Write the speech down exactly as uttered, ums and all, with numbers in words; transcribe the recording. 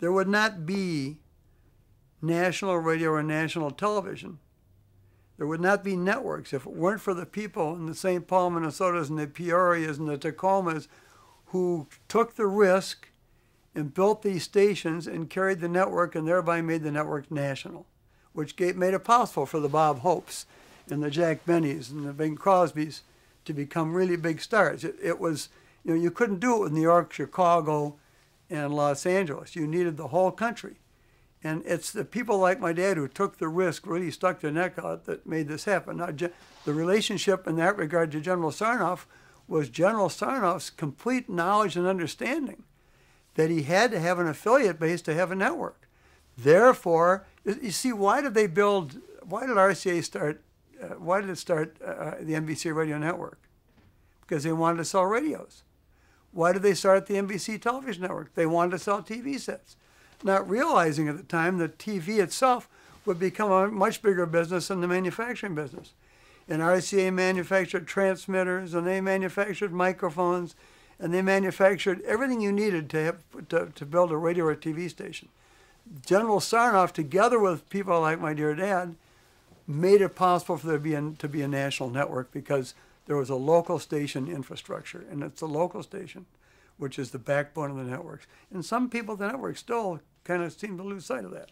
there would not be national radio or national television. There would not be networks if it weren't for the people in the Saint Paul, Minnesotas, and the Peorias, and the Tacomas who took the risk and built these stations and carried the network and thereby made the network national, which gave, made it possible for the Bob Hopes and the Jack Bennies and the Bing Crosbys to become really big stars. It, it was, you know, you couldn't do it with New York, Chicago, and Los Angeles. You needed the whole country. And it's the people like my dad who took the risk, really stuck their neck out, that made this happen. Now, the relationship in that regard to General Sarnoff was General Sarnoff's complete knowledge and understanding that he had to have an affiliate base to have a network. Therefore, you see, why did they build, why did R C A start, uh, why did it start uh, the N B C radio network? Because they wanted to sell radios. Why did they start the N B C television network? They wanted to sell T V sets, not realizing at the time that T V itself would become a much bigger business than the manufacturing business. And R C A manufactured transmitters, and they manufactured microphones, and they manufactured everything you needed to, have, to, to build a radio or a T V station. General Sarnoff, together with people like my dear dad, made it possible for there to be a, to be a national network because there was a local station infrastructure, and it's the local station which is the backbone of the networks. And some people at the network still kind of seem to lose sight of that.